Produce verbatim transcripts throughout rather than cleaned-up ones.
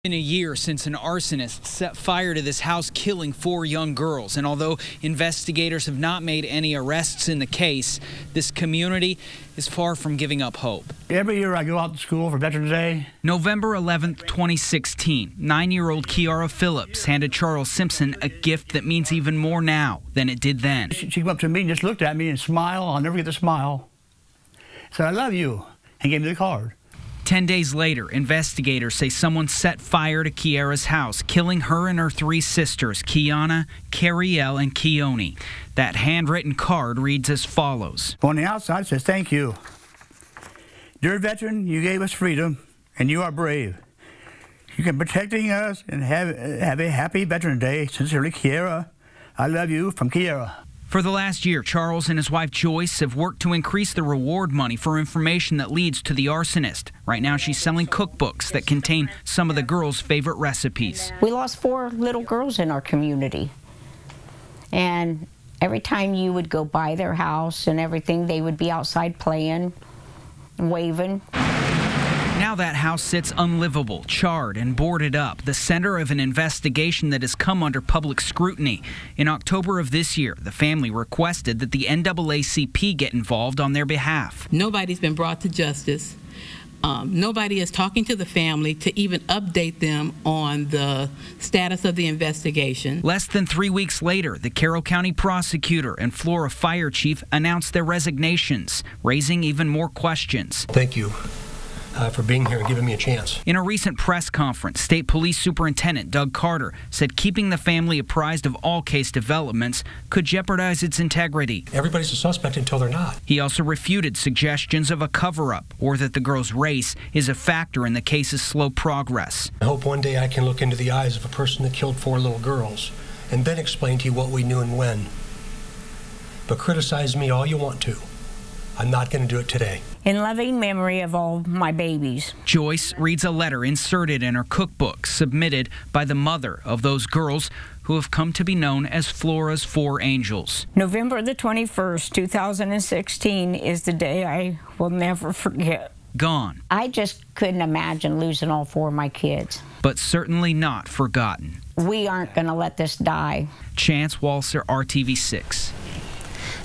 It's been a year since an arsonist set fire to this house, killing four young girls. And although investigators have not made any arrests in the case, this community is far from giving up hope. Every year I go out to school for Veterans Day. November eleventh, twenty sixteen, nine-year-old Kiara Phillips handed Charles Simpson a gift that means even more now than it did then. She came up to me and just looked at me and smiled. I'll never get the smile. Said, "I love you," and gave me the card. Ten days later, investigators say someone set fire to Kiera's house, killing her and her three sisters, Kiana, Cariel, and Keone. That handwritten card reads as follows. On the outside, it says, "Thank you. Dear veteran, you gave us freedom, and you are brave. You can protecting us, and have, have a happy Veteran Day. Sincerely, Kiera. I love you, from Kiera." For the last year, Charles and his wife Joyce have worked to increase the reward money for information that leads to the arsonist. Right now, she's selling cookbooks that contain some of the girls' favorite recipes. We lost four little girls in our community. And every time you would go by their house and everything, they would be outside playing, waving. Now that house sits unlivable, charred, and boarded up, the center of an investigation that has come under public scrutiny. In October of this year, the family requested that the N double A C P get involved on their behalf. Nobody's been brought to justice. Um, nobody is talking to the family to even update them on the status of the investigation. Less than three weeks later, the Carroll County prosecutor and Flora fire chief announced their resignations, raising even more questions. Thank you. Uh, for being here and giving me a chance. In a recent press conference, State Police Superintendent Doug Carter said keeping the family apprised of all case developments could jeopardize its integrity. Everybody's a suspect until they're not. He also refuted suggestions of a cover-up or that the girl's race is a factor in the case's slow progress. I hope one day I can look into the eyes of a person that killed four little girls and then explain to you what we knew and when. But criticize me all you want to. I'm not going to do it today. In loving memory of all my babies. Joyce reads a letter inserted in her cookbook submitted by the mother of those girls who have come to be known as Flora's Four Angels. November the twenty-first, two thousand sixteen is the day I will never forget. Gone. I just couldn't imagine losing all four of my kids. But certainly not forgotten. We aren't going to let this die. Chance Walser, R T V six.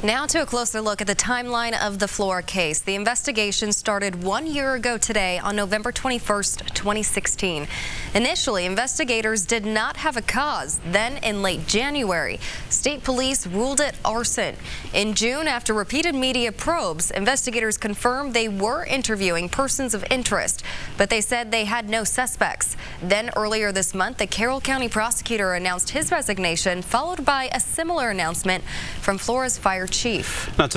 Now to a closer look at the timeline of the Flora case. The investigation started one year ago today on November twenty-first, twenty sixteen. Initially, investigators did not have a cause. Then in late January, state police ruled it arson. In June, after repeated media probes, investigators confirmed they were interviewing persons of interest, but they said they had no suspects. Then earlier this month, the Carroll County prosecutor announced his resignation, followed by a similar announcement from Flora's fire chief. Not